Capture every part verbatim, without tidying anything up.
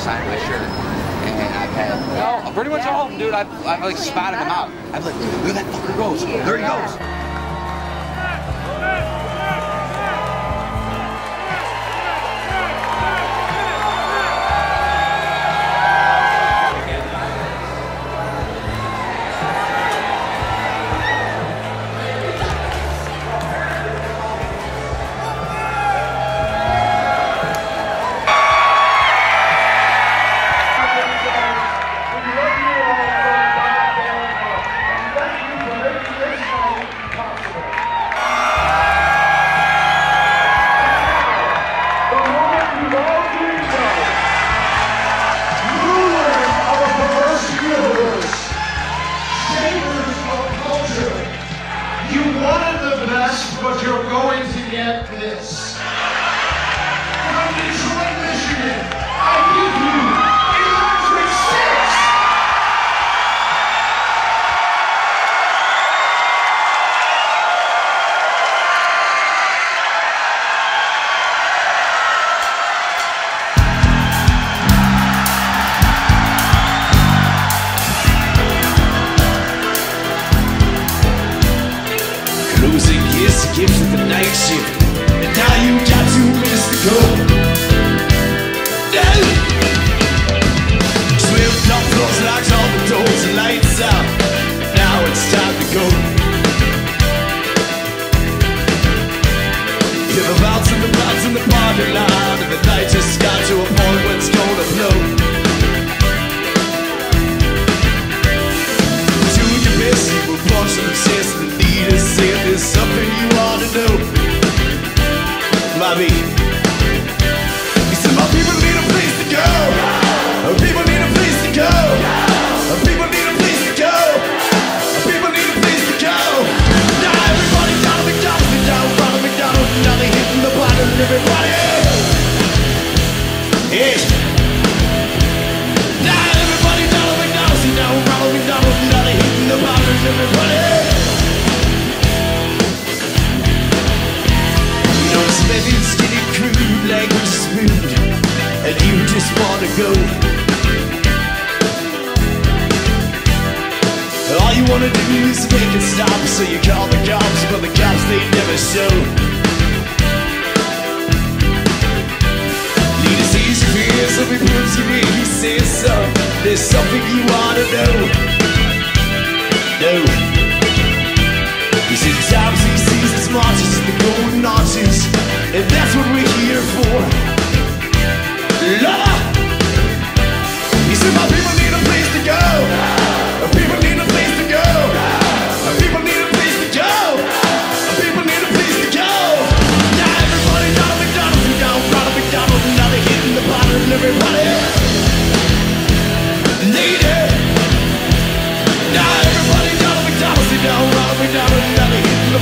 signed my shirt. And I've had, no, pretty much all of them, dude. I've, I've like spotted them out. I've like, look at that fucker goes. There he goes.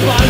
Bye.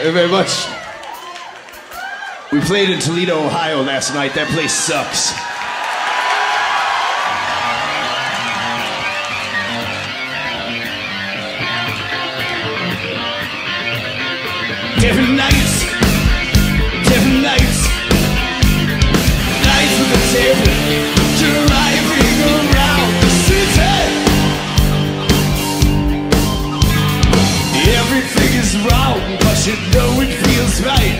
Thank you very much. We played in Toledo, Ohio last night. That place sucks. Devil Nights, Devil Nights, nights with the devil, driving around the city. Everything is wrong, but you know it feels right.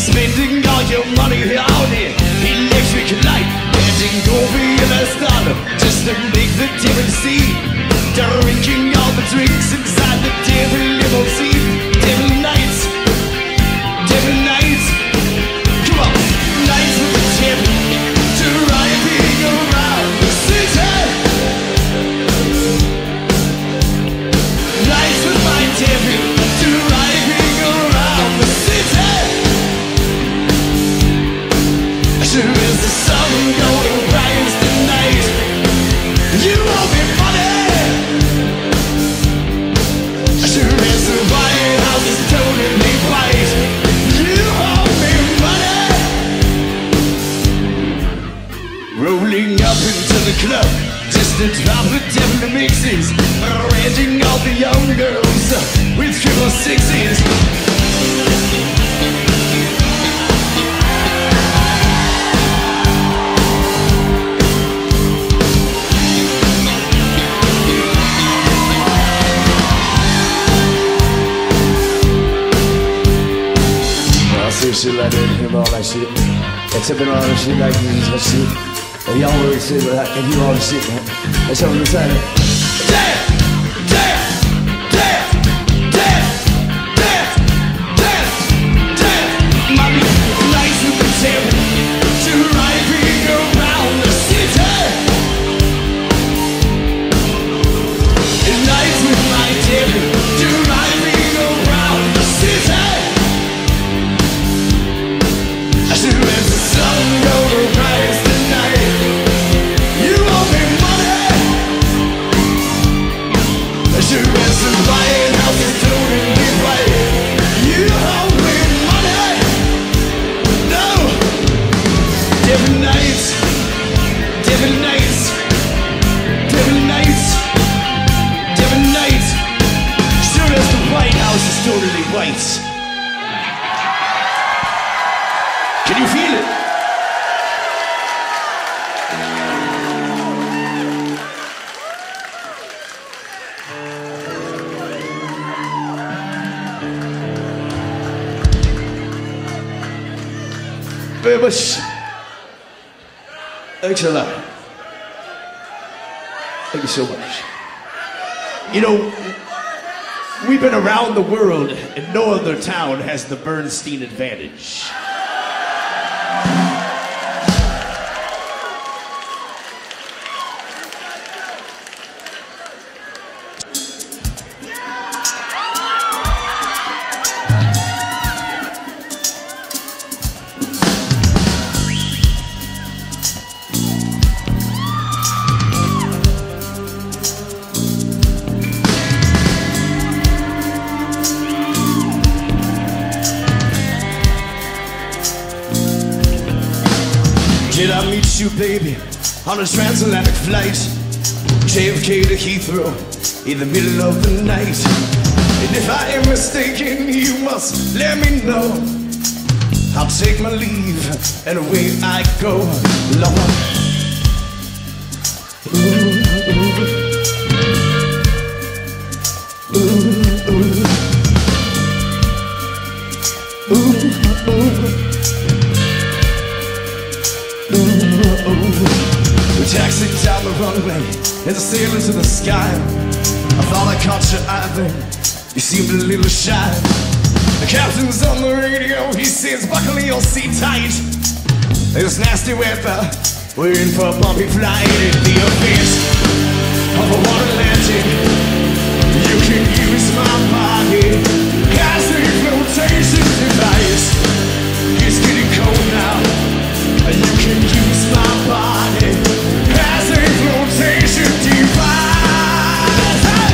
Spending all your money on the electric light, handing over your last dollar just to make the devil see. Drinking all the drinks inside the devil limousine. Devil Nights, Devil Nights, come on, nights with the devil, driving around the city. Nights with my devil, driving around the city. Sure is the sun gonna rise tonight. You will be funny. Sure is the White House is totally white. Rolling up into the club, just to drop the devil mixes, arranging all the young girls with triple sixes. Well, seriously, I didn't hear all that shit. Except in all that shit, like this shit. And y'all were shit, but I can hear all the shit, man. That's how we decided. Dance, dance, dance, dance, dance, dance, dance. Mommy, nights with the devil, driving around the city. Nights with my devil, driving around the city. I should let the sun go rise. Sure as the White House is totally white. You owe me money. No. Devil Nights, Devil Nights, Devil Nights, Devil Nights. Sure as the White House is totally white. Can you feel it? Very much. Thanks a lot. Thank you so much. You know, we've been around the world and no other town has the Bernstein advantage. You, baby, on a transatlantic flight, J F K to Heathrow, in the middle of the night. And if I am mistaken, you must let me know. I'll take my leave, and away I go, Lord. Ooh, ooh, ooh, ooh, ooh, ooh. We taxied down the runway and sailed into the sky. I thought I caught your eye then, you seemed a little shy. The captain's on the radio, he says buckle your seat tight. There's nasty weather, we're in for a bumpy flight. At the event of a water landing, you can use my body as a flotation device. It's getting cold now, you can use my body as a flotation device. Hey!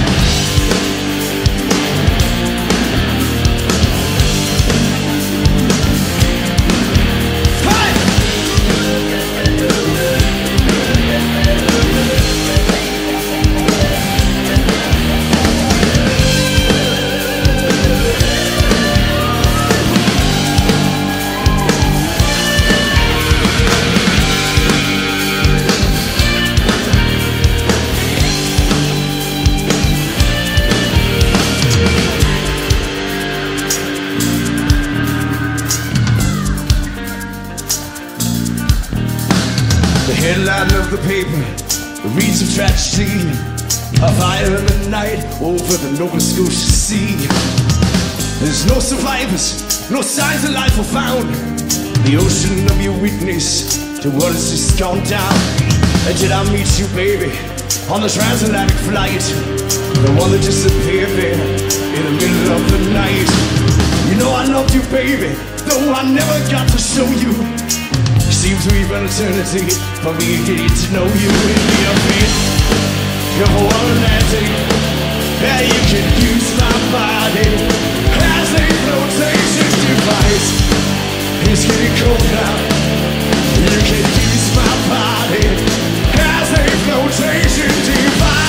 paper, the reeds of tragedy, up higher in the night, over the Nova Scotia sea. There's no survivors, no signs of life were found. The ocean of your weakness, to what has just gone down. And did I meet you, baby, on the transatlantic flight? The one that disappeared there, in the middle of the night. You know I loved you, baby, though I never got to show you. Seems we've an eternity for me to get to know you. In your feet, you're for one Atlantic. Yeah, you can use my body as a flotation device. It's getting cold now. You can use my body as a flotation device.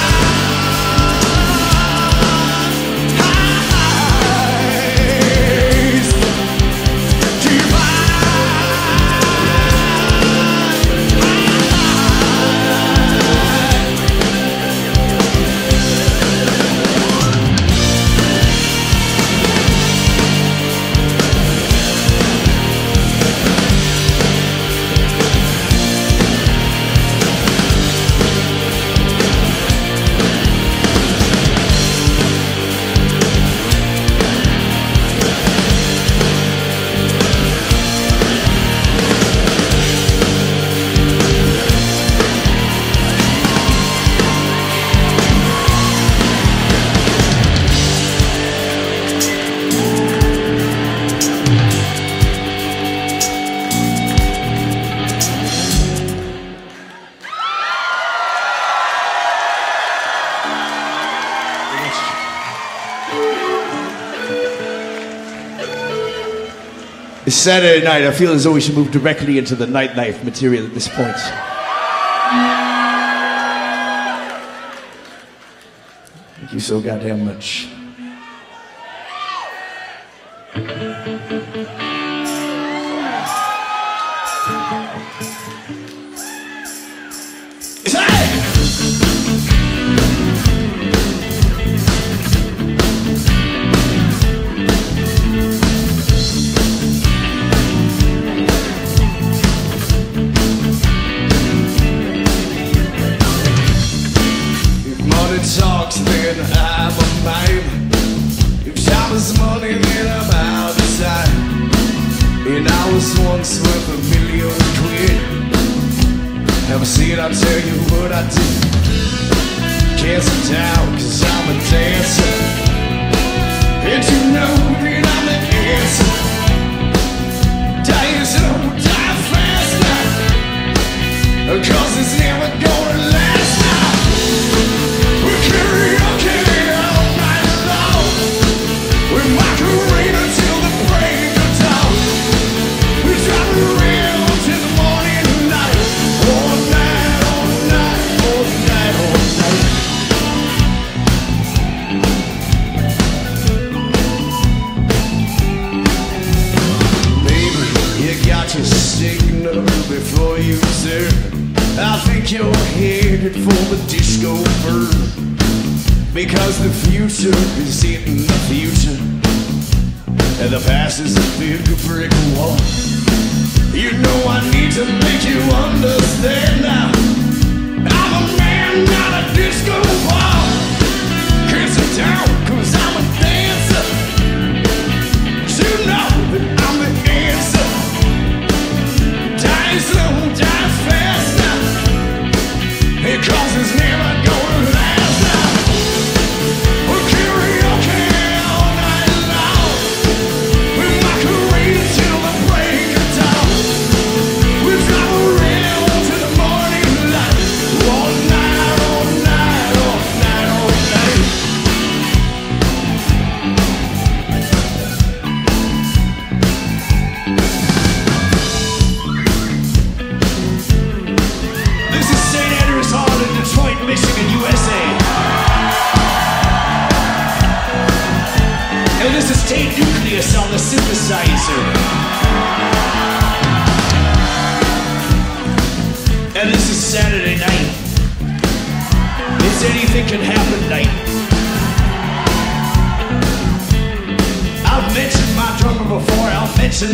It's Saturday night. I feel as though we should move directly into the nightlife material at this point. Thank you so goddamn much.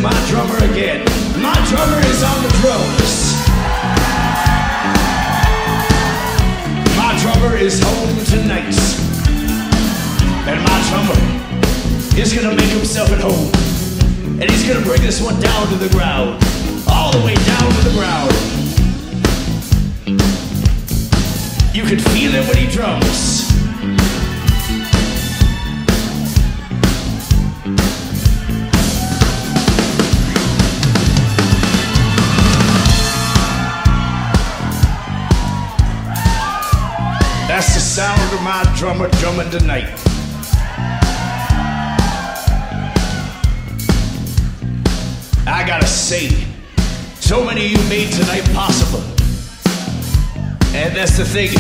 My drummer is on the drums. is home tonight. And my drummer is gonna make himself at home. And he's gonna bring this one down to the ground. All the way down to the ground. You can feel it when he drums. That's the sound of my drummer drumming tonight. I gotta say, so many of you made tonight possible. And that's the thing.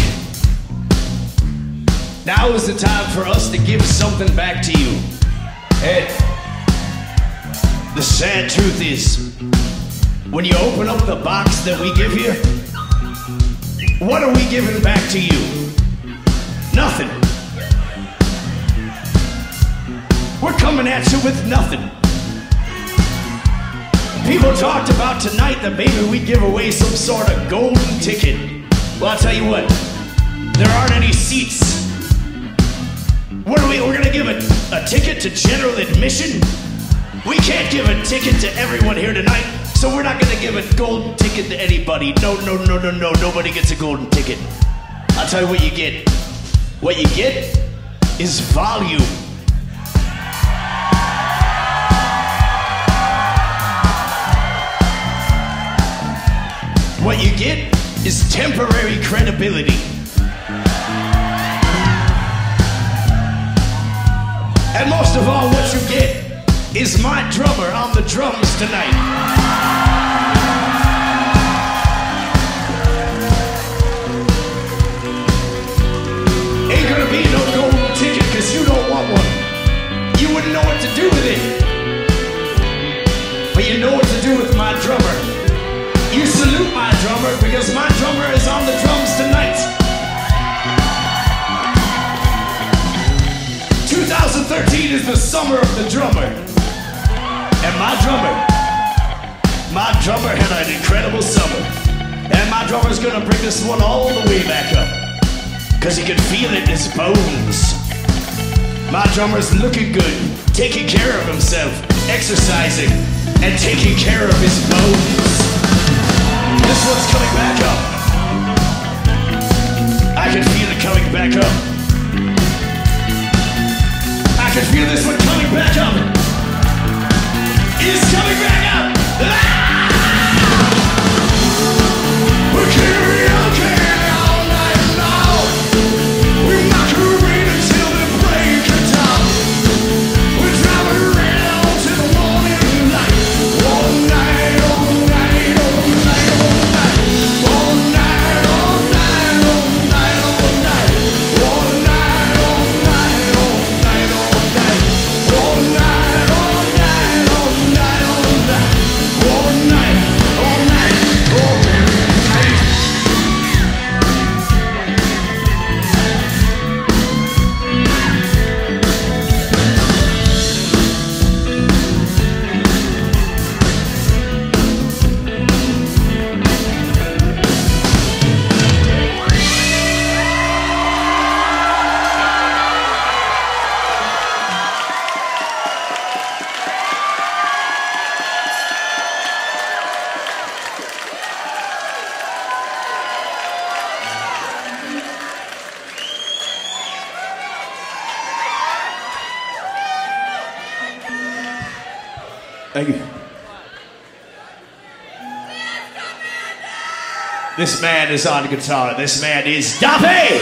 Now is the time for us to give something back to you. And the sad truth is, when you open up the box that we give you, what are we giving back to you? Nothing. We're coming at you with nothing. People talked about tonight that maybe we give away some sort of golden ticket. Well, I'll tell you what, there aren't any seats. What are we, we're gonna give a, a ticket to general admission? We can't give a ticket to everyone here tonight, so we're not gonna give a golden ticket to anybody. No, no, no, no, no, nobody gets a golden ticket. I'll tell you what you get. What you get is volume. What you get is temporary credibility. And most of all, what you get is my drummer on the drums tonight. Ain't no golden ticket, cause you don't want one. You wouldn't know what to do with it. But you know what to do with my drummer. You salute my drummer, because my drummer is on the drums tonight. twenty thirteen is the summer of the drummer. And my drummer, my drummer had an incredible summer. And my drummer's gonna bring this one all the way back up. Cause he can feel it in his bones. My drummer's looking good, taking care of himself, exercising, and taking care of his bones. This one's coming back up. I can feel it coming back up. I can feel this one coming back up. It's coming back up. Ah! We're karaoke. This man is on guitar. This man is Duffy!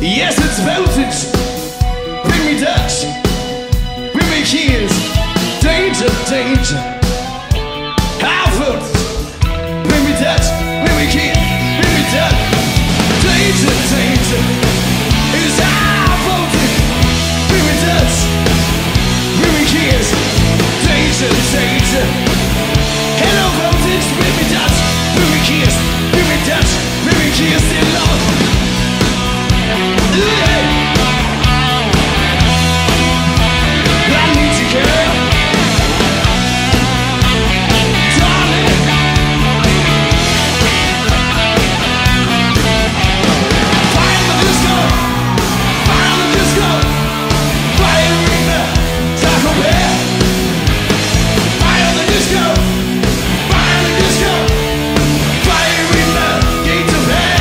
Yes, it's voltage. Bring me Dutch. Bring me keys. Danger, danger. High voltage. Bring me Dutch. Bring me keys. Bring me Dutch. Danger, danger. It's high voltage. Bring me Dutch. Bring me keys. Danger, danger. Hello voltage. Bring me Dutch. Bring me keys. Bring me Dutch. Bring me keys in love. Yeah. I need you, girl. Darling. Fire in the disco. Fire in the disco. Fire in the arena. Taco Bell. Fire in the disco. Fire in the disco. Fire in the arena. Gates of hell.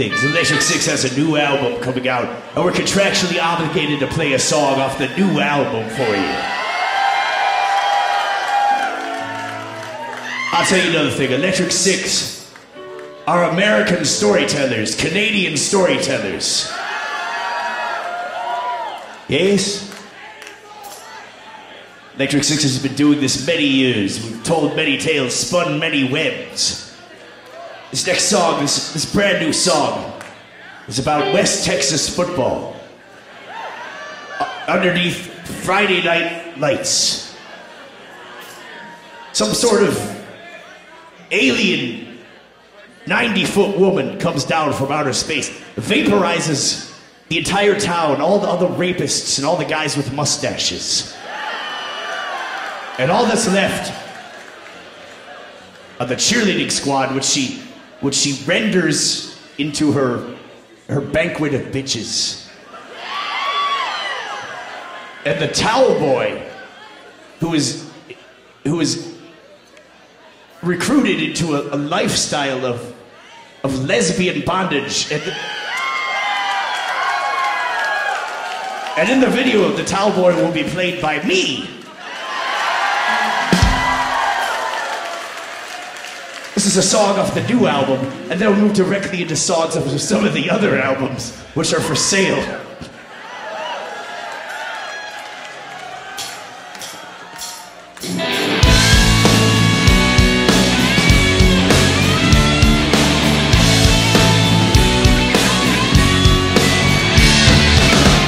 Things. Electric Six has a new album coming out, and we're contractually obligated to play a song off the new album for you. I'll tell you another thing. Electric Six are American storytellers, Canadian storytellers. Yes? Electric Six has been doing this many years. We've told many tales, spun many webs. This next song, this, this brand new song, is about West Texas football. Uh, underneath Friday night lights. Some sort of alien ninety-foot woman comes down from outer space, vaporizes the entire town, all the other rapists and all the guys with mustaches. And all that's left are the cheerleading squad, which she... which she renders into her her banquet of bitches. And the towel boy, who is who is recruited into a, a lifestyle of of lesbian bondage. And, the, and in the video, the towel boy will be played by me. This is a song off the new album, and then we'll move directly into songs of some of the other albums, which are for sale.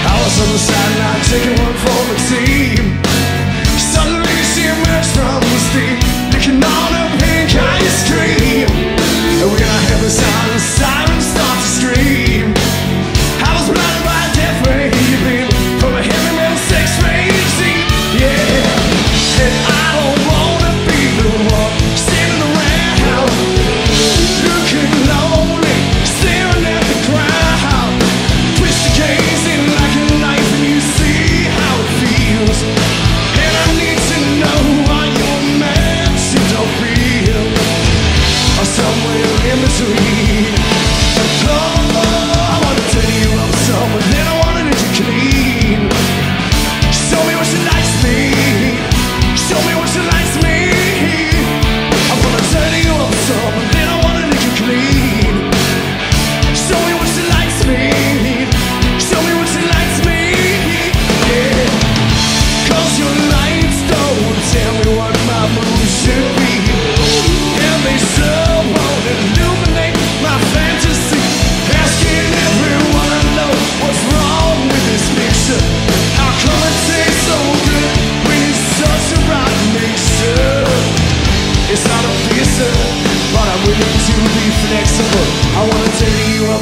I was on the sideline taking one for the team. Suddenly you see emerge from the steam, licking on a pink ice cream. And when I hear the sound, the siren starts to scream. I was blinded by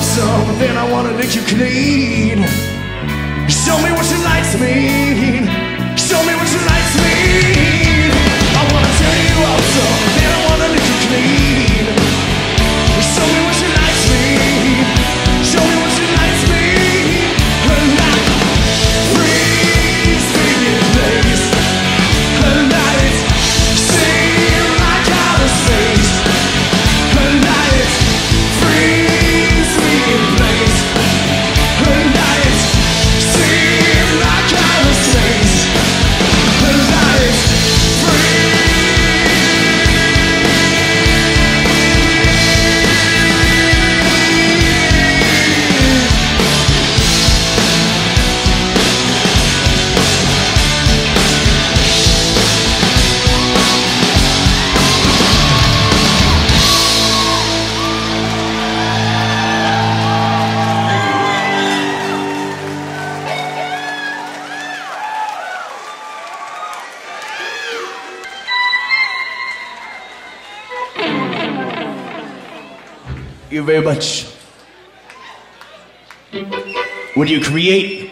up some, then I wanna lick you clean. Show me what your lights mean. Show me what your lights mean. I wanna tear you up some, then I wanna lick you clean. Show me what your lights mean. Show me what your lights mean. Her light frees me in place. Her lights seem like outer space. Her lights frees me in place. Her lights seem like outer space. Her lights free. Thank you very much. When you create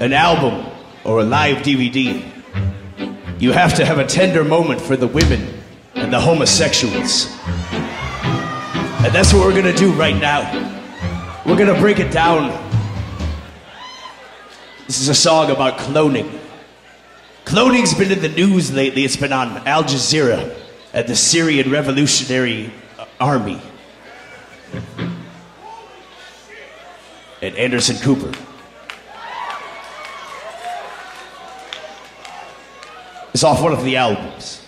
an album or a live D V D, you have to have a tender moment for the women and the homosexuals. And that's what we're gonna do right now. We're gonna break it down. This is a song about cloning. Cloning's been in the news lately. It's been on Al Jazeera at the Syrian Revolutionary Army. And Anderson Cooper. It's off one of the albums.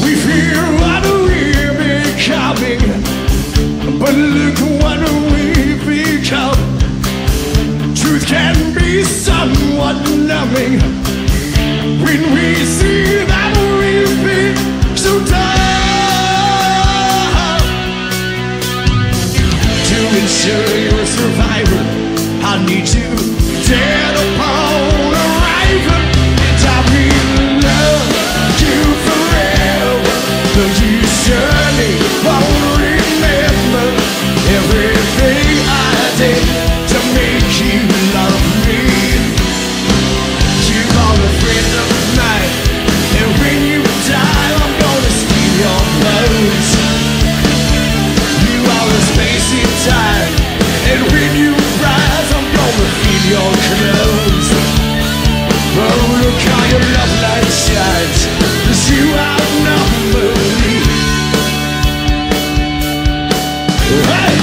We feel what we're becoming, but look what we become. Truth can be somewhat numbing when we see that we've been so dumb. To ensure you're a survivor, I need you dead upon arrival. And I will love you forever, though you surely won't remember everything I did to make you love me. You are a friend of mine, and when you die, I'm gonna steal your bones. You are a space in time, and when you rise, I'm gonna feel your clothes. Oh, look how your love light shines, 'cause you outnumber me. Hey!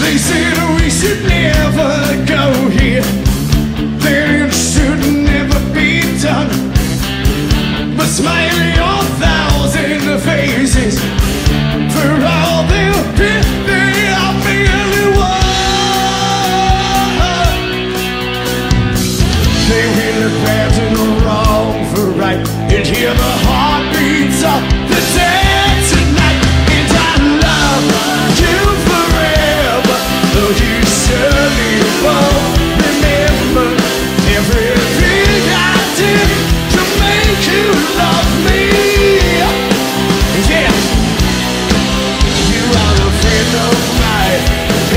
They said we should never go here, that it should never be done. But smile your thousand faces for all their pity, I feel it was. They will abandon the wrong for right and hear the heartbeats of the dead tonight. And I love you. Though you surely won't remember everything I did to make you love me. Yeah, you are a friend of mine,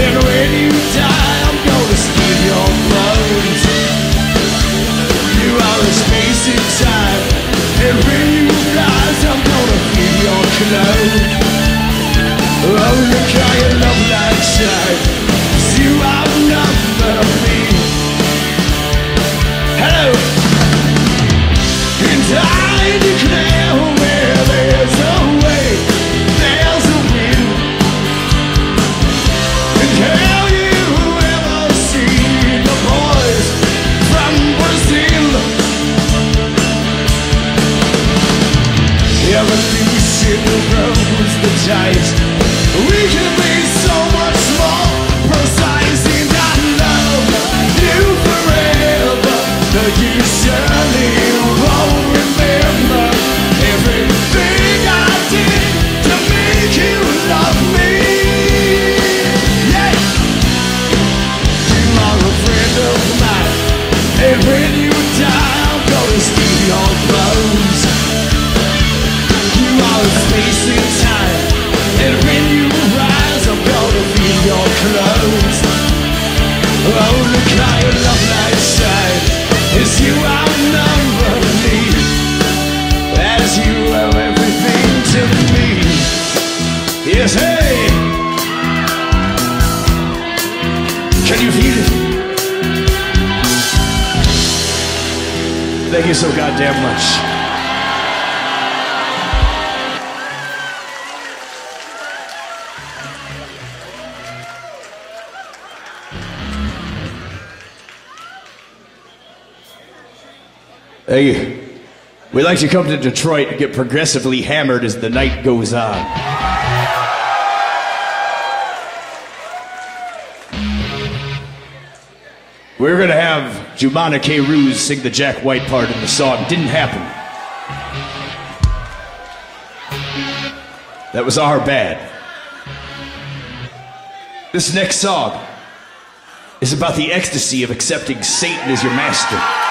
and when you die, I'm gonna steal your bones. You are a space in time, and when you rise, I'm gonna feel your clothes. Oh, look how your love light shines, 'cause you outnumber me. Hello. And I declare where there's a way, there's a will. And have you ever seen the boys from Brazil? Evolution rose the giants. We can be so much more precise, and I love you forever, though you surely won't remember everything. they bring you down, go to studio close. You are a space in time, and when you rise, I'm gonna feel your clothes. Oh, look how your love light shine, as you outnumber me, as you owe everything to me. Yes, hey! Can you feel it? Thank you so goddamn much. Hey, we like to come to Detroit and get progressively hammered as the night goes on. We were gonna have Jumana K. Ruse sing the Jack White part in the song. Didn't happen. That was our bad. This next song is about the ecstasy of accepting Satan as your master. Hello.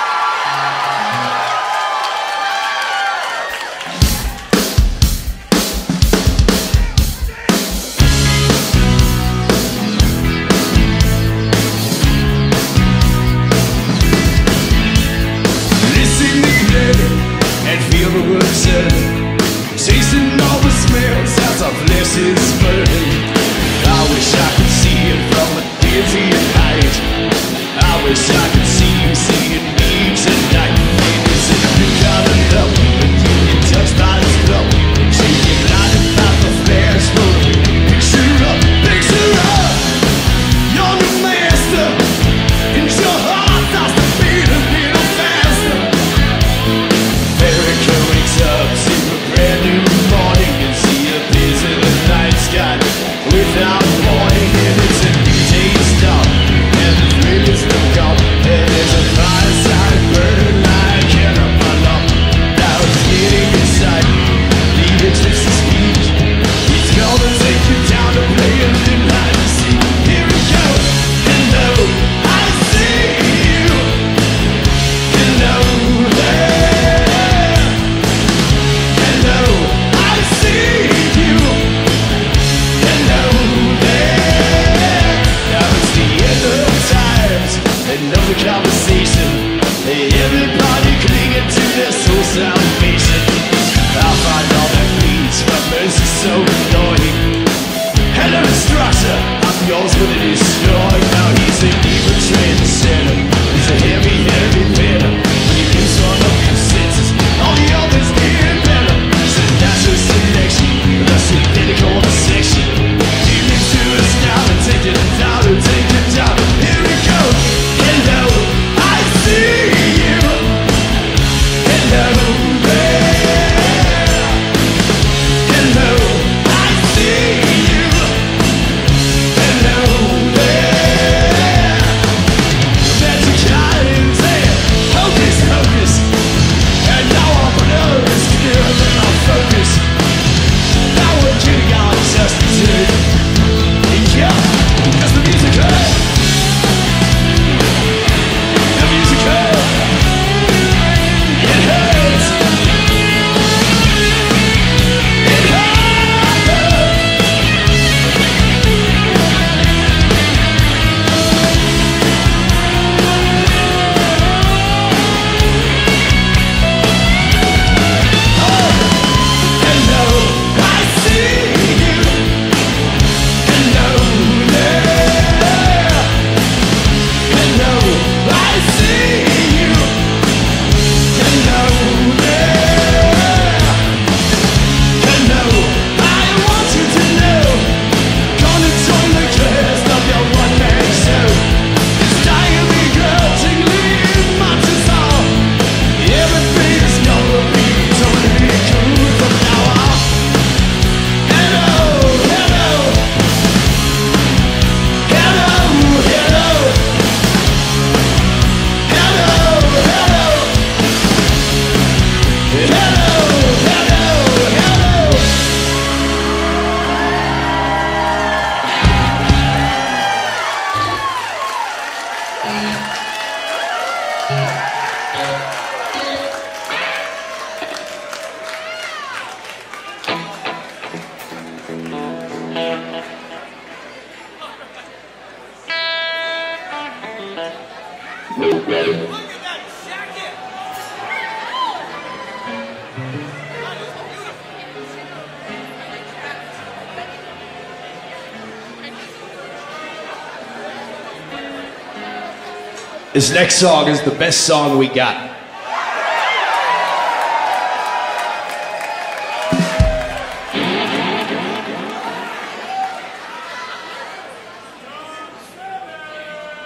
This next song is the best song we got.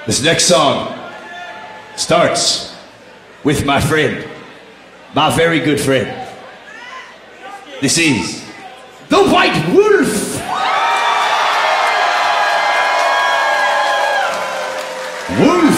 This next song starts with my friend, my very good friend. This is the White Wolf. Wolf.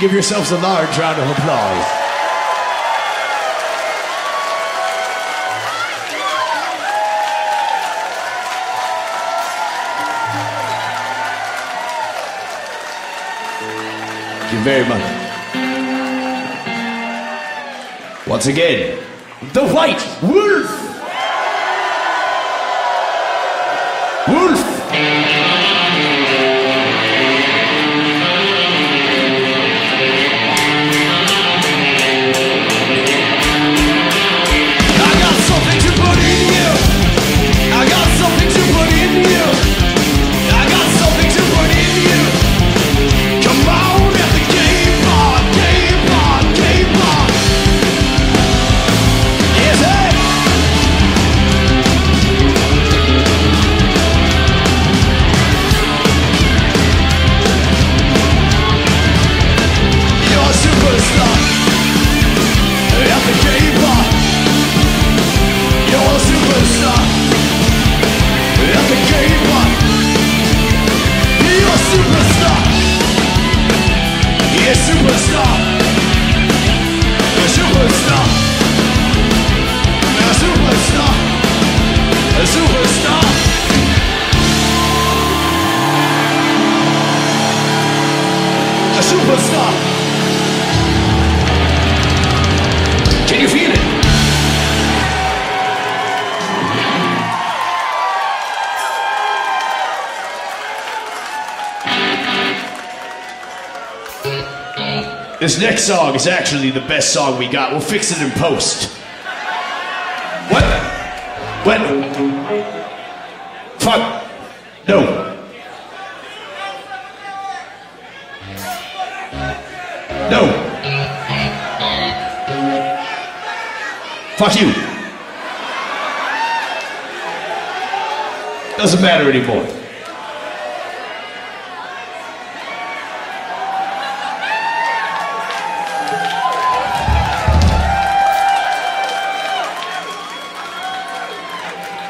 Give yourselves a large round of applause. Thank you very much. Once again, the White Wolf. This next song is actually the best song we got. We'll fix it in post. What? What? Fuck. No. No. Fuck you. Doesn't matter anymore.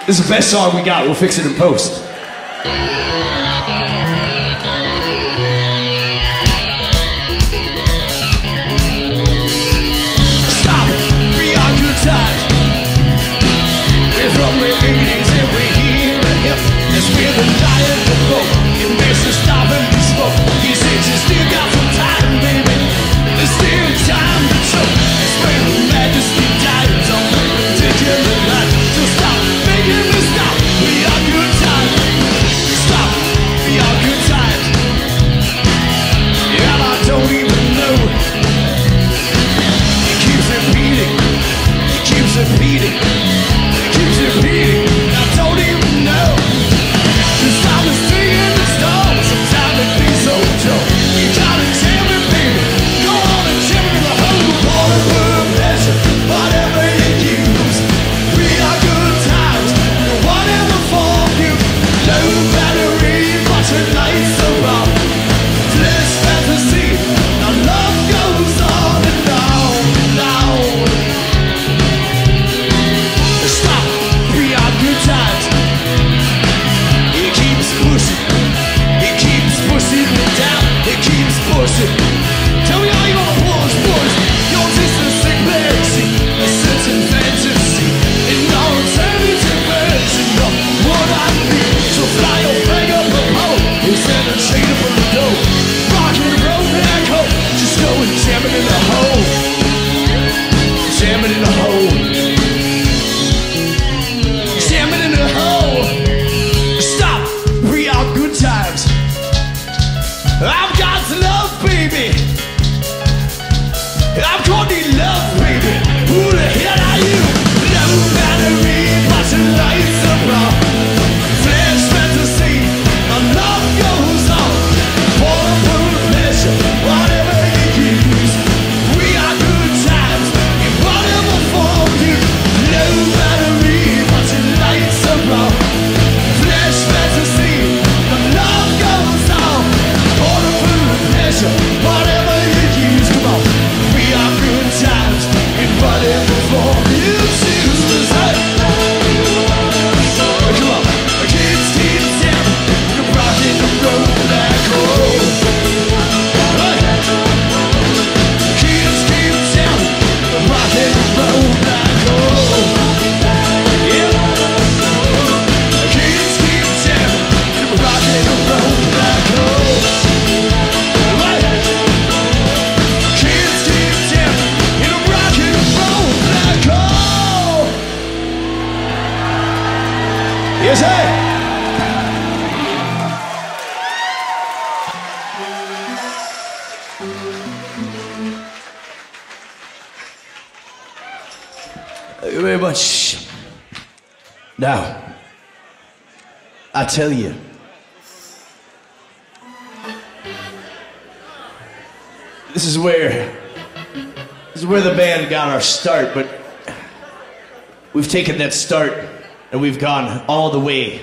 This is the best song we got. We'll fix it in post. Stop. We're from the eighties and we're here and hip. It's we're the giant of hope. Now, I tell you, this is where this is where the band got our start, but we've taken that start and we've gone all the way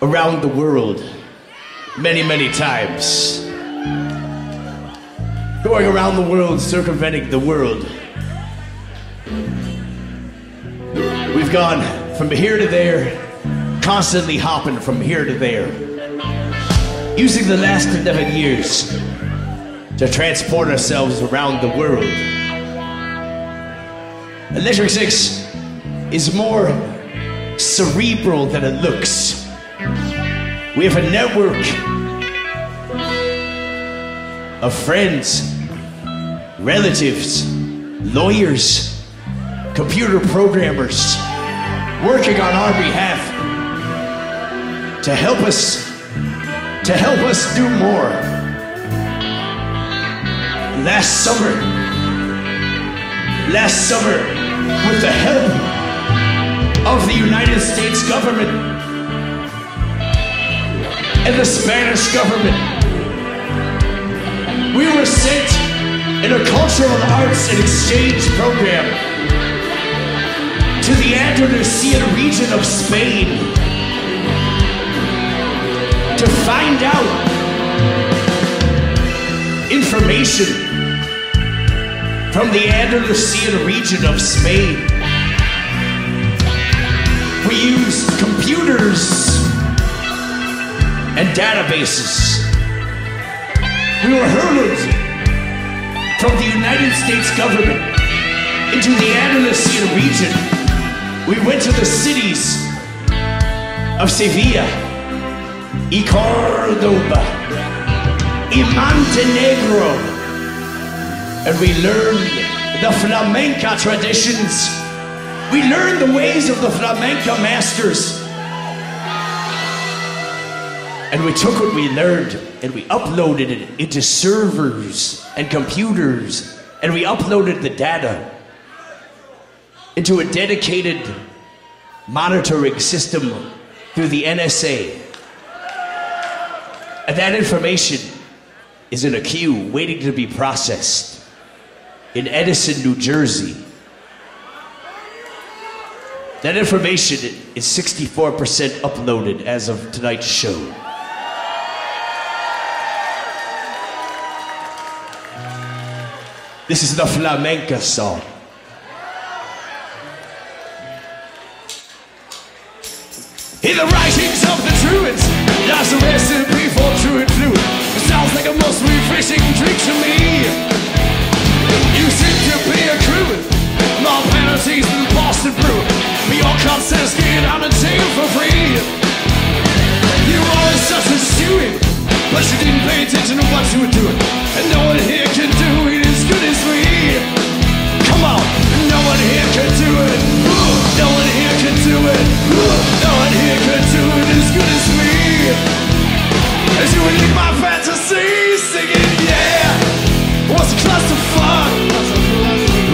around the world many, many times. Going around the world, circumventing the world. We've gone from here to there, constantly hopping from here to there, using the last eleven years to transport ourselves around the world. Electric Six is more cerebral than it looks. We have a network of friends, relatives, lawyers, computer programmers, working on our behalf to help us, to help us do more. Last summer, last summer, with the help of the United States government and the Spanish government, we were sent in a cultural arts and exchange program to the Andalusian region of Spain to find out information from the Andalusian region of Spain. We used computers and databases. We were hurled from the United States government into the Andalusian region. We went to the cities of Sevilla, y Córdoba, y Montenegro, and we learned the flamenca traditions. We learned the ways of the flamenca masters. And we took what we learned and we uploaded it into servers and computers, and we uploaded the data into a dedicated monitoring system through the N S A. And that information is in a queue waiting to be processed in Edison, New Jersey. That information is sixty-four percent uploaded as of tonight's show. This is the flamenca song. In the writings of the truants, that's a recipe for true influence. It sounds like a most refreshing drink to me. You seem to be a cruel, more penalties than Boston Brewing. But your concert's getting on the table for free. You are such a steward, but you didn't pay attention to what you were doing. And no one here can do it as good as we. Come on, no one here can do it. No one here can do it. No one here can do it as good as me. As you would leave my fantasy singing, yeah. What's a clusterfuck?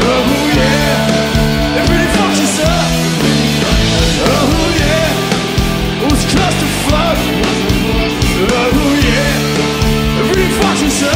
Oh yeah. It really fucked us up. Oh yeah. What's a clusterfuck? Oh yeah. It really fucked us up.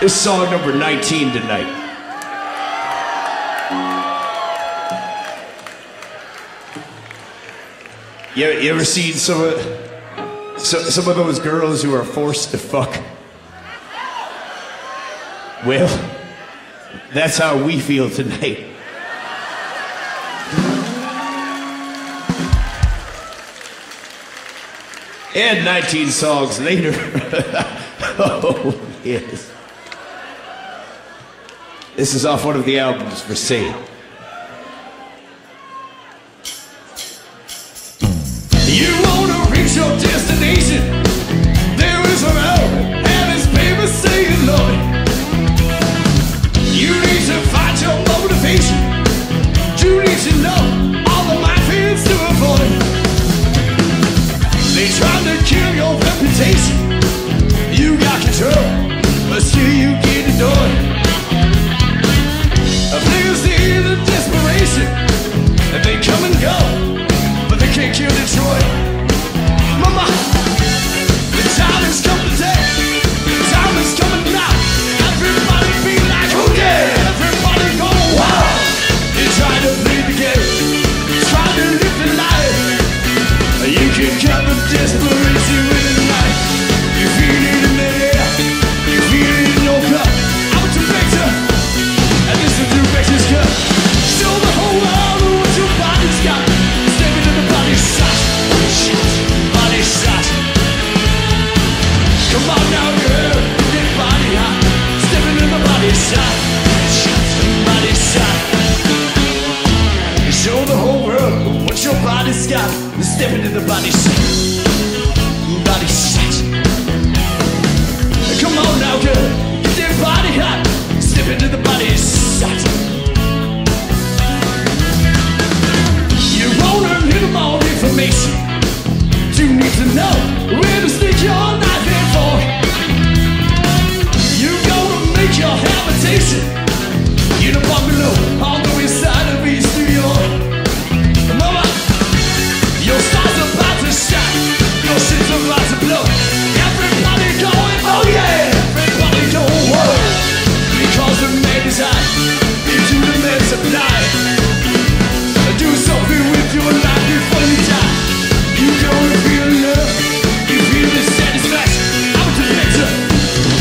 This song number nineteen tonight. You, you ever seen some of so, some of those girls who are forced to fuck? Well, that's how we feel tonight. And nineteen songs later. Oh, yes. This is off one of the albums for sale. You wanna reach your destination. There is a road and his paper saying, Lord. You need to find your motivation. You need to know all of my fears to avoid. They try to kill your reputation. You got control, but still you get annoyed. Players hear the desperation, and they come and go, but they can't kill Detroit. Mama, the time is coming down, the time is coming now. Everybody be like, who did? Everybody go wild. They try to play the game, try to live the life. You can cut the desperation with a knife. You feel it in the air, you feel it in your cup. Out to picture. Show the whole world what your body's got. Step into the body shot. Shit, body shot. Come on now, girl, get body hot. Step into the body shot. Shit, body shot. Show the whole world what your body's got. Step into the body shot. Body shot. Come on now, girl, get body hot. Step into the body shot. Little more information. You need to know where to stick your knife in for. You gonna make your habitation in a bungalow all the way inside of East New York. Mama, your stars are about to shine. Your shit's about to blow. Everybody going, oh yeah. Everybody going, whoa. Because the man is high, into the man supply. Do something with your life before you die. You don't feel love, you feel the satisfaction. I'm the director.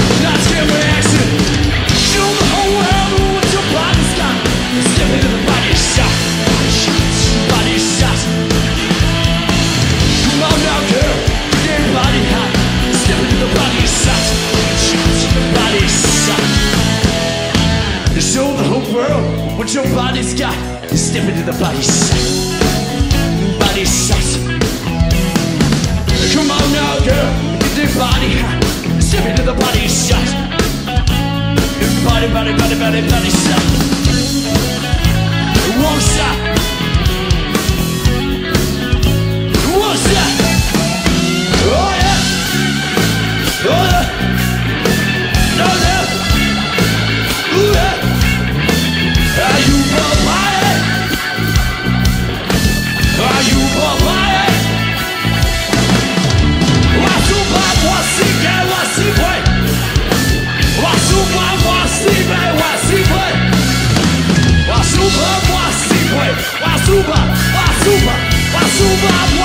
world, what your body's got, you step into the body shot. Body shot. Come on now, girl, get your body hot. Step into the body shot. Body, body, body, body, body shot. One shot. One shot. Oh yeah. Oh yeah. No, no. Ooh, yeah. Are you a liar? Are you a liar? What's up, what's up, what's up, what's up, what's up, what's up, what's up, what's up, what's up, what's up, what's up, what's up, what's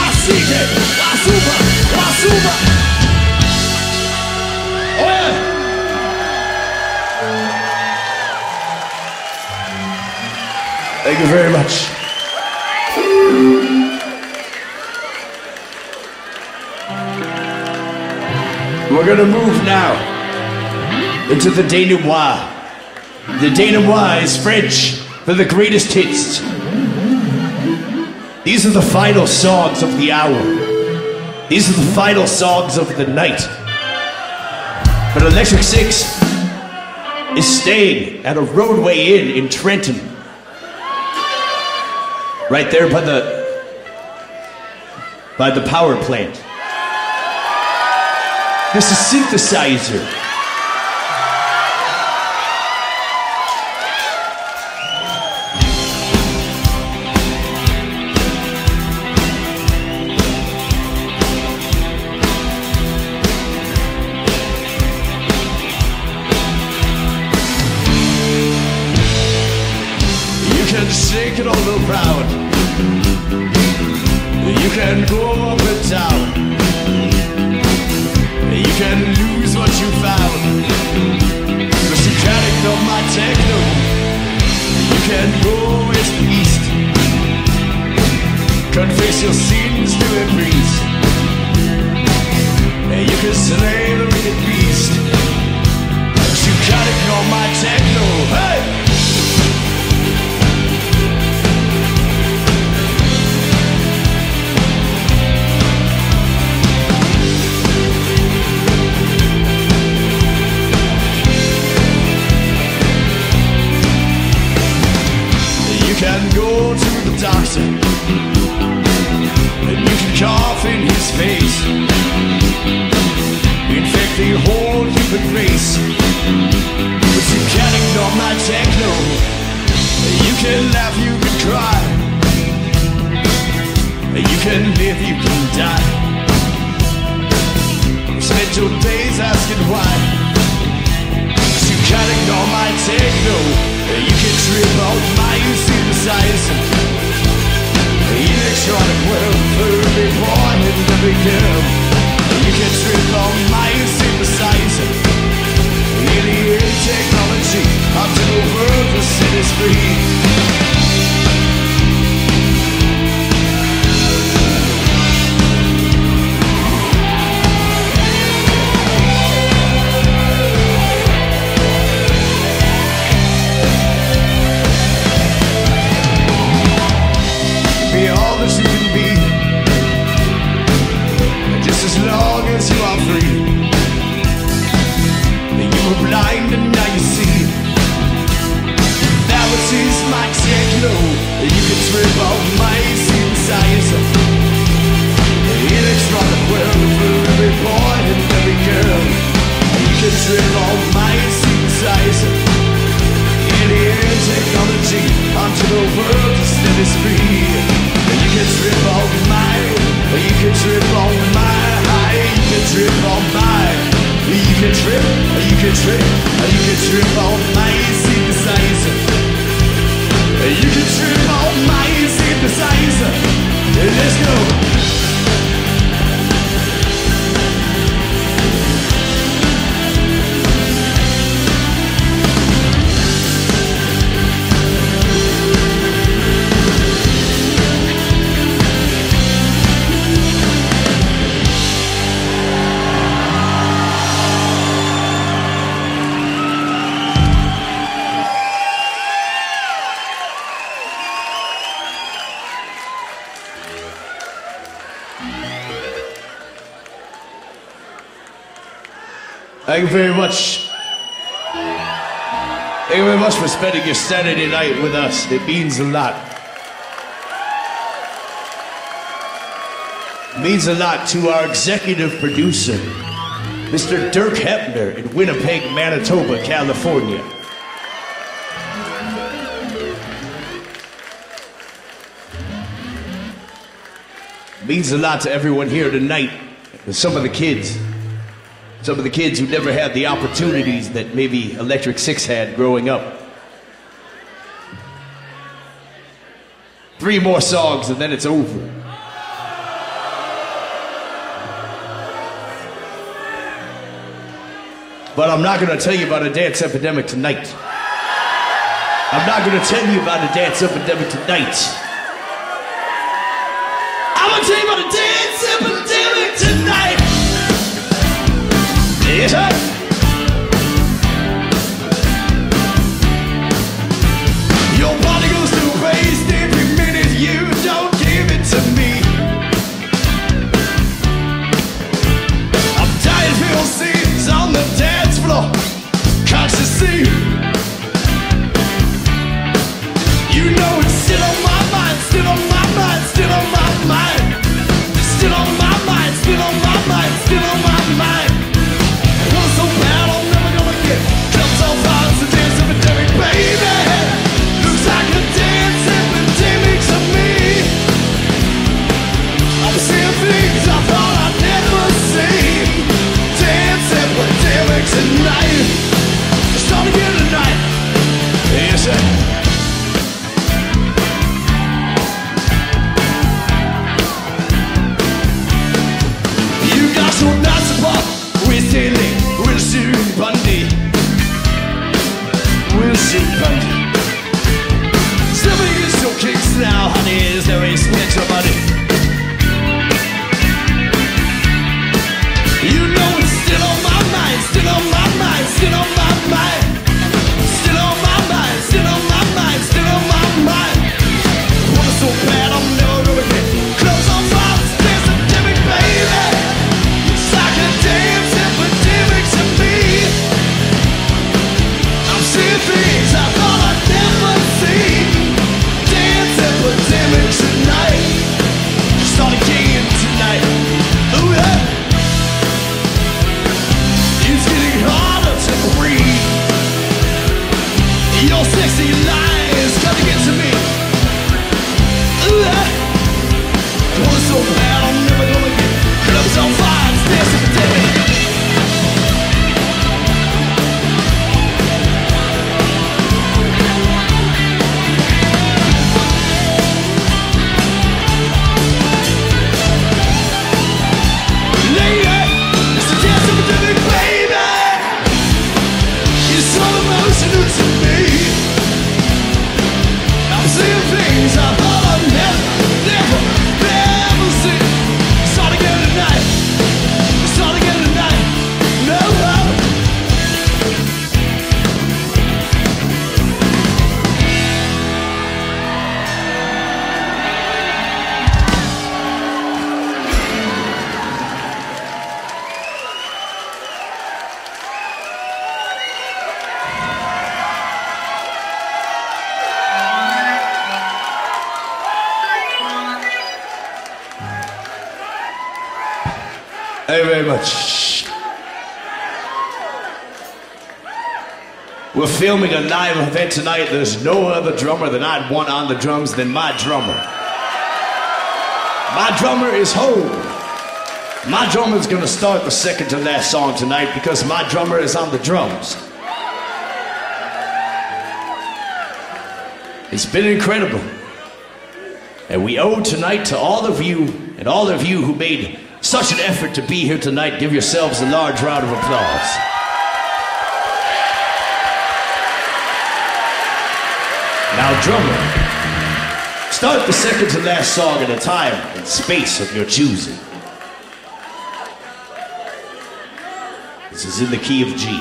up, what's up, what's up. Thank you very much. We're gonna move now into the denouement. The denouement is French for the greatest hits. These are the final songs of the hour. These are the final songs of the night. But Electric Six is staying at a roadway inn in Trenton. Right there by the by the power plant. There's a synthesizer. You can shake it all around. You can go up and down. You can lose what you found, but you can't ignore my techno. You can go west and east, confess your sins to a priest. You can slay the wicked beast, but you can't ignore my techno. Hey! You can go to the doctor, and you can cough in his face, infect the whole human race, but you can't ignore my techno. You can laugh, you can cry, you can live, you can die. Spend your days asking why. You can ignore my techno. You can trip out my synthesizer. Electronic world, early born in the beginning. You can trip out my synthesizer. Alien technology, up to the world the set is free. As long as you are free, you were blind and now you see. That which is my techno, you can trip out my synthesizer. Electronic world for every boy and every girl. You can trip out my synthesizer. Alien technology onto the world that is free. You can trip out my. You can trip on my high, you can trip on my. You can trip, you can trip, you can trip on my synthesizer. You can trip on my synthesizer. Let's go. Thank you very much. Thank you very much for spending your Saturday night with us. It means a lot. It means a lot to our executive producer, Mister Dirk Heppner in Winnipeg, Manitoba, California. It means a lot to everyone here tonight, and some of the kids. Some of the kids who never had the opportunities that maybe Electric Six had growing up. Three more songs and then it's over. But I'm not going to tell you about a dance epidemic tonight. I'm not going to tell you about a dance epidemic tonight. I'm going to tell you about a dance epidemic tonight. Yes, sir. Your body goes to waste every minute you don't give it to me. I'm tired of your seats on the dance floor. Can't you see? You know it's still on my mind, still on my mind, still on my mind. Still on my mind, still on my mind, still on my mind. So bad, I'm never gonna get clubs on fire. It's a dance epidemic, baby. Looks like a dance epidemic to me. I'm seeing things I thought I'd never see. Dance epidemic tonight. It's starting here tonight. Yes, sir. You guys will not support. We're stealing. Wilson Bundy, Wilson Bundy. Stepping into your kicks now, honey, is there a snitch of money? You know it's still on my mind, still on my mind, still on my mind. Still on my mind, still on my mind, still on my mind. Want it so bad, I'm never gonna get close on fire. Dance epidemic, baby. It's like a dance epidemic to me. I'm seeing things I thought I'd never see. Dance epidemic tonight. Start a game tonight. Ooh yeah. It's getting harder to breathe. Your sexy lie is gonna get to me. Ooh yeah. Want it so bad, I'm never gonna get clubs on fire. It's dance epidemic. Thank you very much. We're filming a live event tonight. There's no other drummer than I'd want on the drums than my drummer. My drummer is home. My drummer's gonna start the second to last song tonight because my drummer is on the drums. It's been incredible. And we owe tonight to all of you and all of you who made such an effort to be here tonight. Give yourselves a large round of applause. Now, drummer, start the second to last song at a time and space of your choosing. This is in the key of G.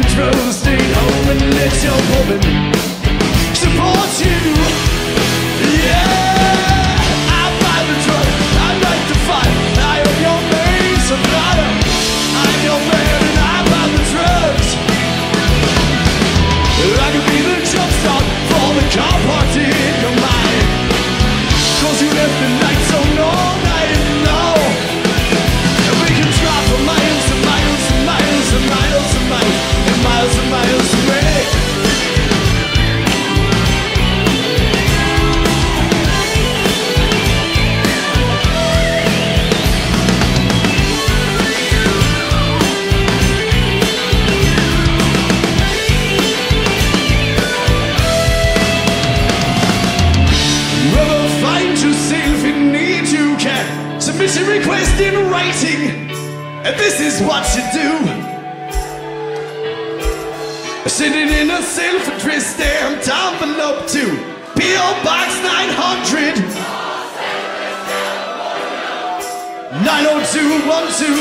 control. Stay home and let your woman support you. Yeah, I buy the drug, I like to fight. I am your main supplier. I'm your man and I buy the drugs. I could be the jump start for the car parked in your mind. Cause you left the night so long I didn't know. And we can drive for miles and miles and miles and miles and miles and miles and miles away. Submission request in writing, and this is what you do. Send it in a self-addressed stamped envelope to P O Box nine hundred, nine oh two one two.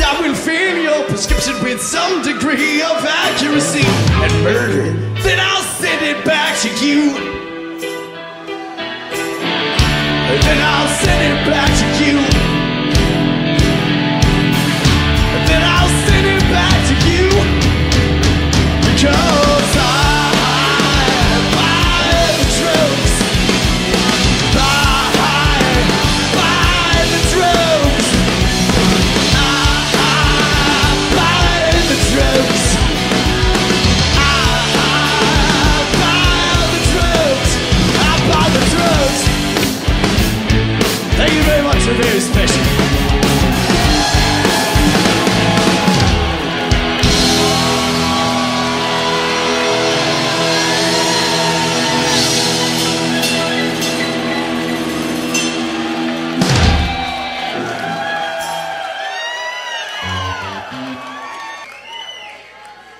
That will fill your prescription with some degree of accuracy and murder. Then I'll send it back to you. Then I'll send it back to you. Then I'll send it back to you. Because I buy the drugs. I buy the drugs. I buy the drugs. I buy the drugs. I buy the drugs. Thank you very much, you're very special.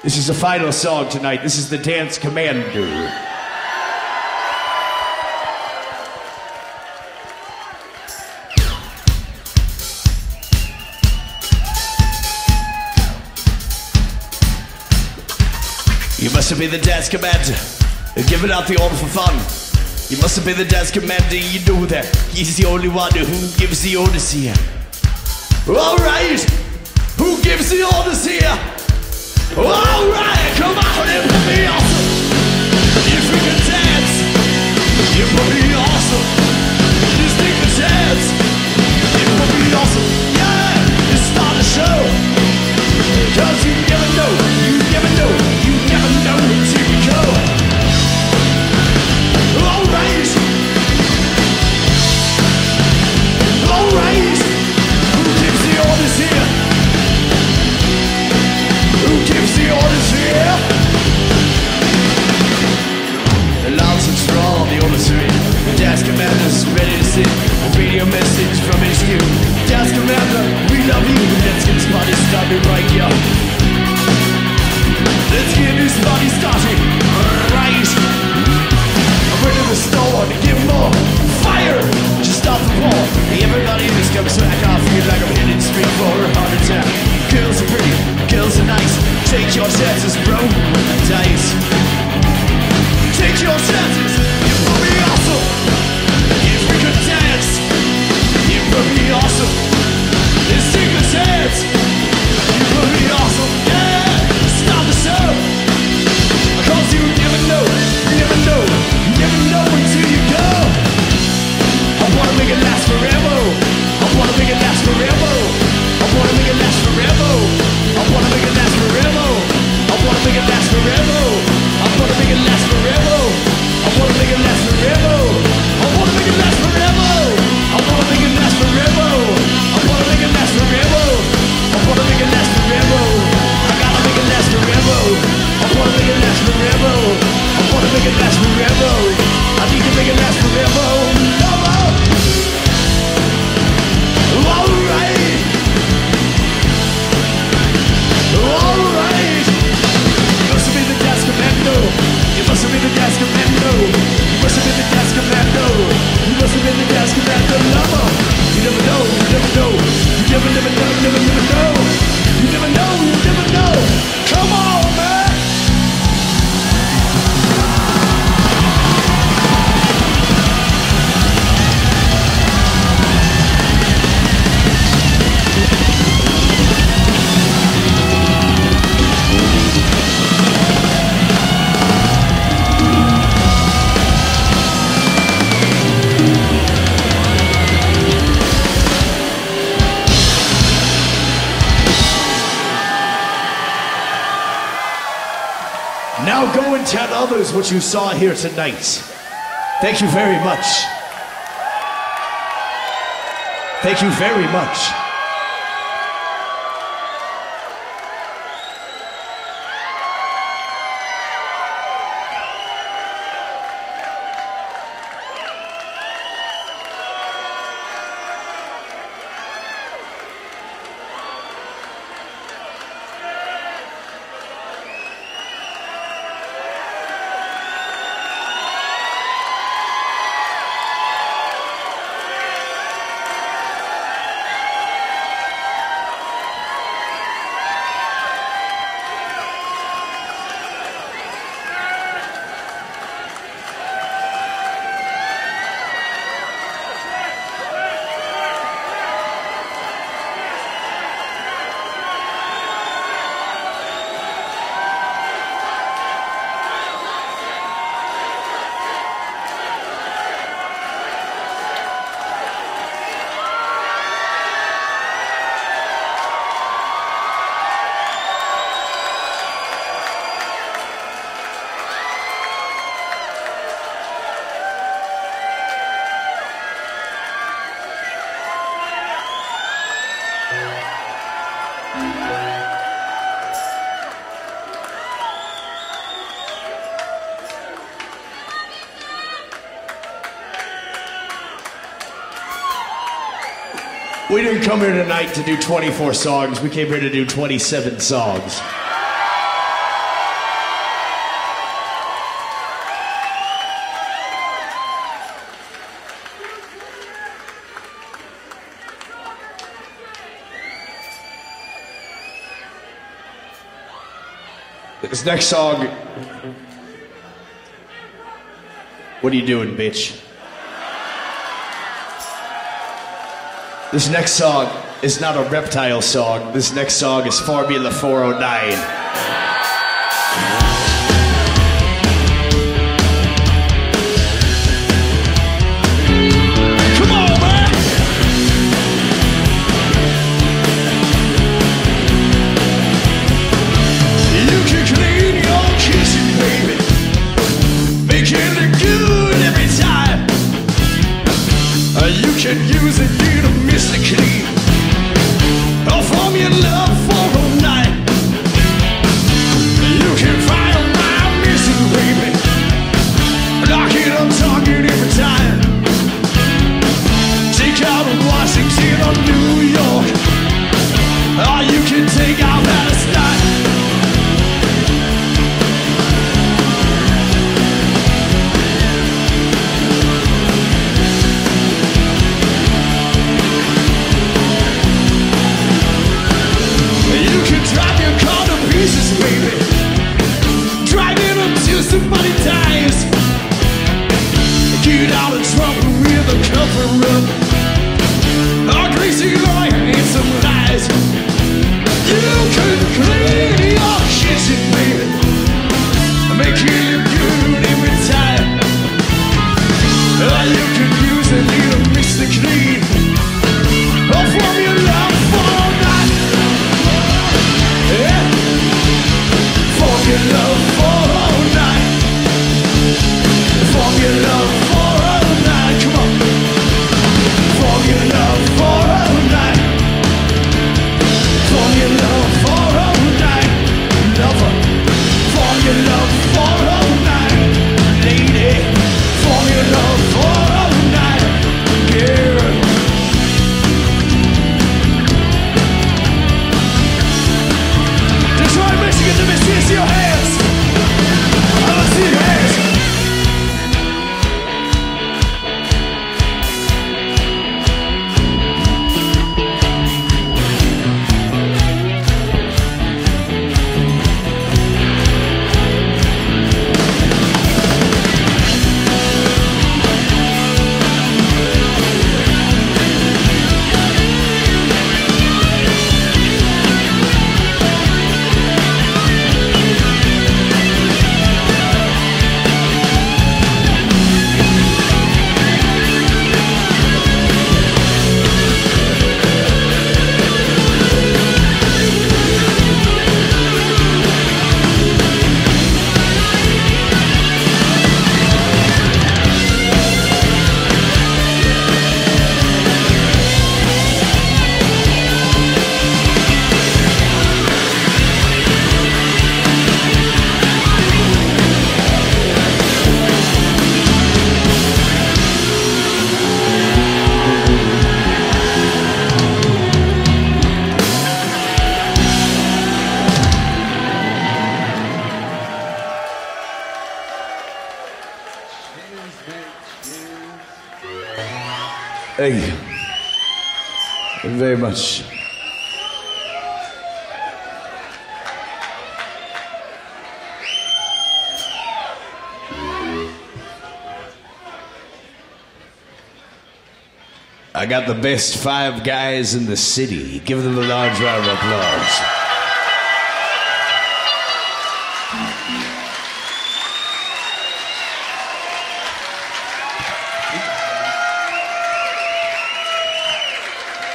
This is the final song tonight. This is the Dance Commander. You mustn't be the dance commander, giving out the order for fun. You mustn't be the dance commander, you know that. He's the only one who gives the orders here. Alright, who gives the orders here? Alright, come on and put me awesome. If you can dance, you put me awesome. Just take the chance, you put me awesome. Yeah, you start a show. Cause you never know, you never know. Forever. I wanna make it last forever. I wanna make it last forever. I wanna make it last forever. Now go and tell others what you saw here tonight. Thank you very much. Thank you very much. We didn't come here tonight to do twenty-four songs. We came here to do twenty-seven songs. This next song... What are you doing, bitch? This next song is not a reptile song. This next song is Formula four oh nine. Formula four oh nine, come on. Thank you. Thank you very much. I got the best five guys in the city. Give them a large round of applause.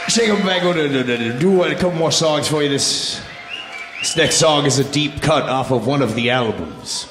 Shake them back. Do a couple more songs for you. This, this next song is a deep cut off of one of the albums.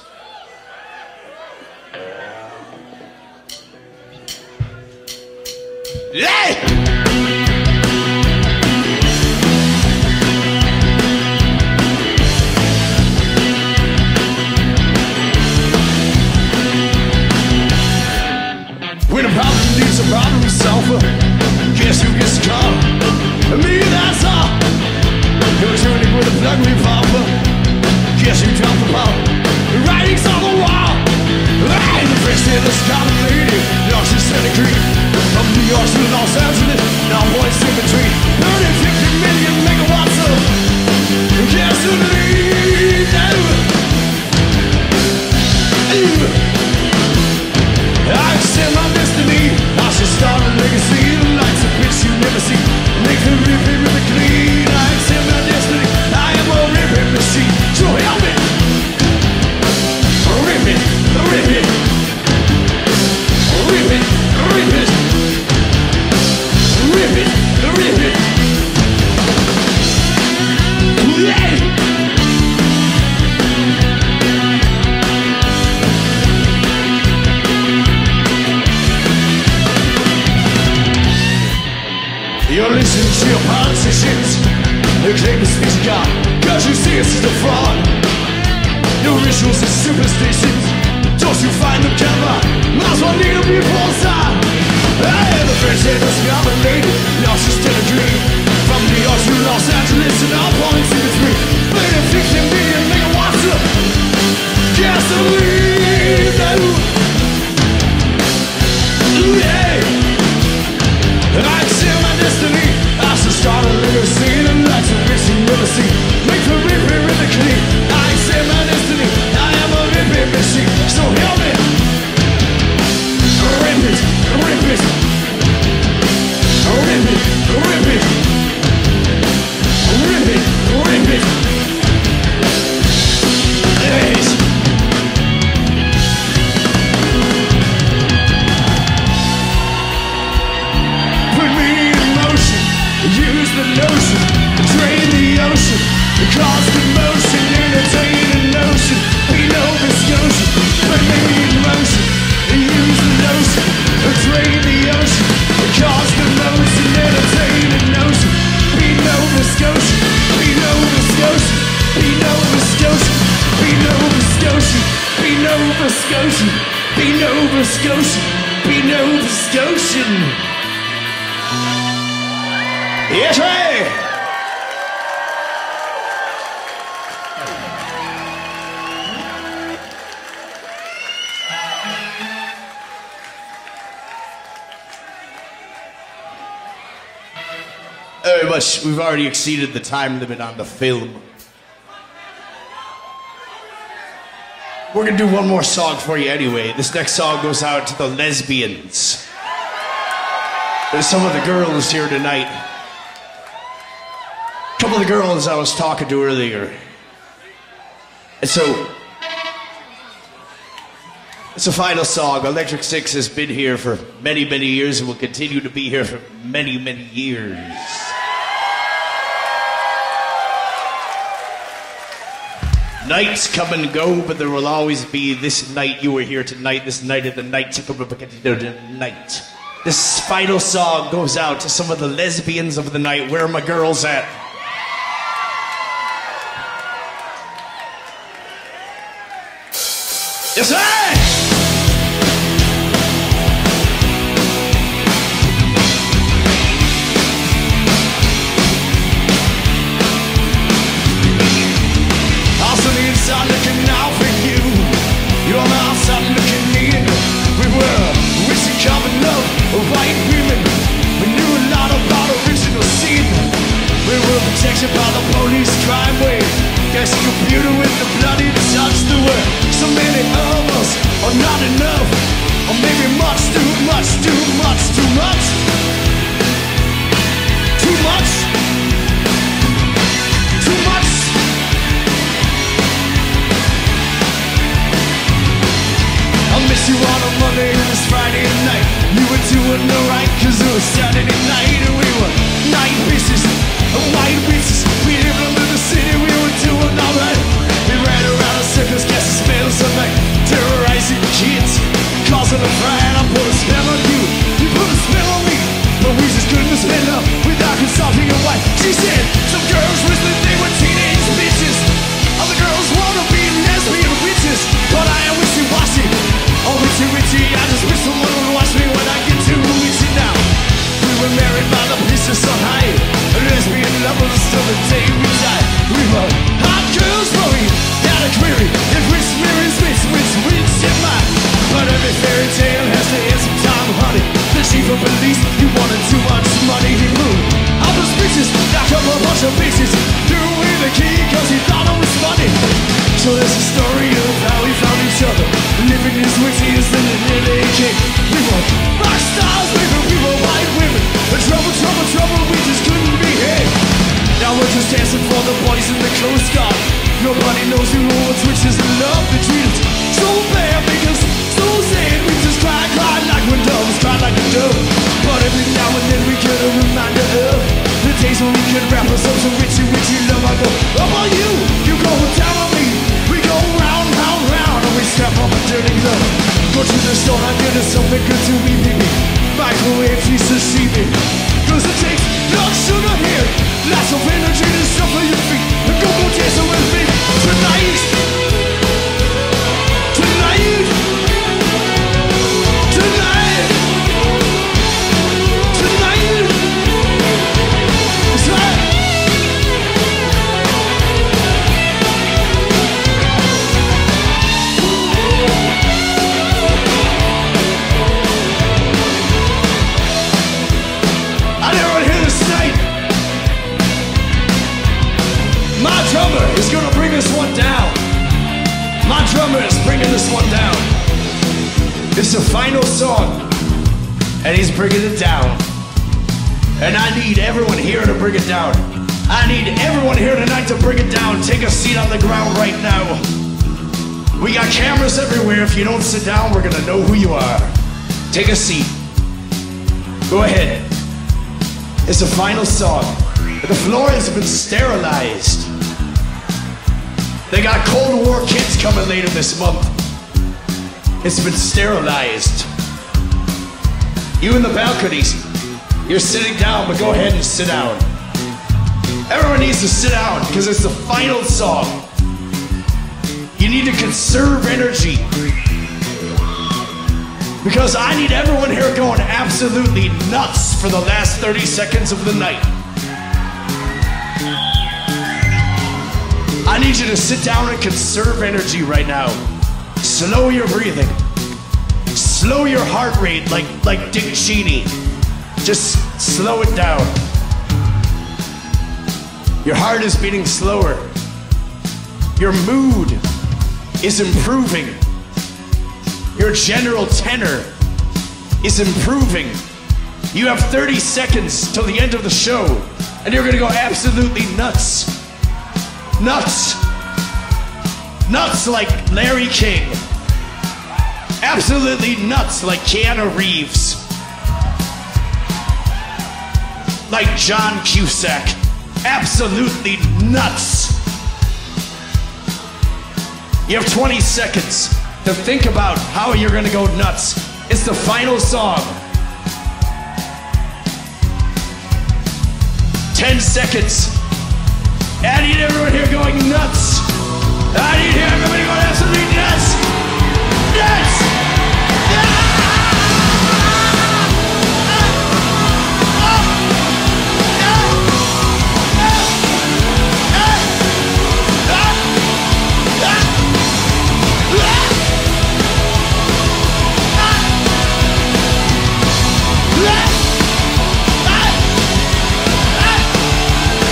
We've already exceeded the time limit on the film. We're gonna do one more song for you anyway. This next song goes out to the lesbians. There's some of the girls here tonight. A couple of the girls I was talking to earlier. And so, it's a final song. Electric Six has been here for many, many years and will continue to be here for many, many years. Nights come and go, but there will always be this night you were here tonight, this night of the night, tonight. This final song goes out to some of the lesbians of the night. Where are my girls at? Yes, sir! Common love, white women Danger by the police crime wave. Guess computer with the bloody touch the word. So many of us are not enough, or maybe much too much, too much, too much, too much, too much. I'll miss you on a Monday and this Friday night. You were doing the right, 'cause it was Saturday night and we were night pieces. And white beaches, we lived in the city, we were doing alright. We ran around in circles, gases, spells of night, terrorizing kids, causing a riot. I put a spell on you, you put a spell on me, but we just couldn't spend up without consulting your wife. She said some girls whispered they were teenage bitches, other girls wanna be lesbian witches, but I am wishy-washy, oh witchy-witchy. I just wish someone would watch me when I get too witchy now. We were married by the pieces so high, lesbian lovers till the day we died. We were hot girls, but we had a query. And which mirrors which, which, which in mine. But every fairy tale has to end sometime, honey. The chief of police, he wanted too much money. He moved up his bitches, knocked up a bunch of bitches, threw away the key 'cause he thought it was funny. So there's a story of how we found each other, living as witty as in an L A K. We were rock stars, baby, we were white women. But trouble, trouble, trouble, we just couldn't be. Now we're just dancing for the bodies in the Coast Guard. Nobody knows who holds witches and love to treat us so bad, because so sad. We just cry, cry like we're doves, cry like a dove. But every now and then we get a reminder of the days when we could wrap us up so witchy, witchy love. I go up on you, you go down on me. We go round, round, round, and we snap off a dirty glove. Go to the store, I get us something good to eat, baby. Microwave piece of seaweed, 'cause it takes no sugar here, lots of energy to suffer your feet. And go go dancing with me tonight, tonight, tonight, tonight, tonight. My drummer is gonna bring this one down. My drummer is bringing this one down. It's the final song, and he's bringing it down. And I need everyone here to bring it down. I need everyone here tonight to bring it down. Take a seat on the ground right now. We got cameras everywhere. If you don't sit down, we're gonna know who you are. Take a seat. Go ahead. It's the final song. The floor has been sterilized. They got Cold War kids coming later this month. It's been sterilized. You in the balconies, you're sitting down, but go ahead and sit down. Everyone needs to sit down, because it's the final song. You need to conserve energy, because I need everyone here going absolutely nuts for the last thirty seconds of the night. I need you to sit down and conserve energy right now. Slow your breathing. Slow your heart rate like, like Dick Cheney. Just slow it down. Your heart is beating slower. Your mood is improving. Your general tenor is improving. You have thirty seconds till the end of the show, and you're gonna go absolutely nuts. Nuts. Nuts like Larry King. Absolutely nuts like Keanu Reeves. Like John Cusack. Absolutely nuts. You have twenty seconds to think about how you're gonna go nuts. It's the final song. ten seconds. I need everyone here going nuts. I need everybody going absolutely nuts. Nuts!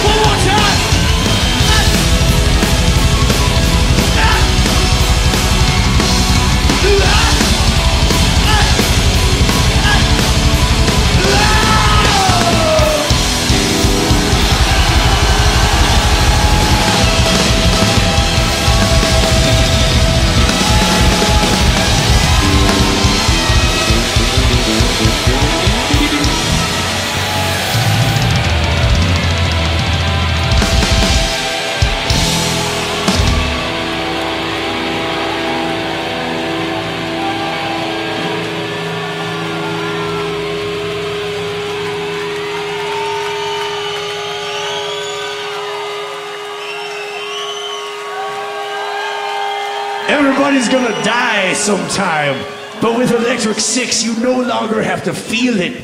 One more time! Everybody's gonna die sometime. But with Electric Six, you no longer have to feel it.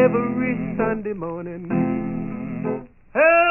Every Sunday morning, hey!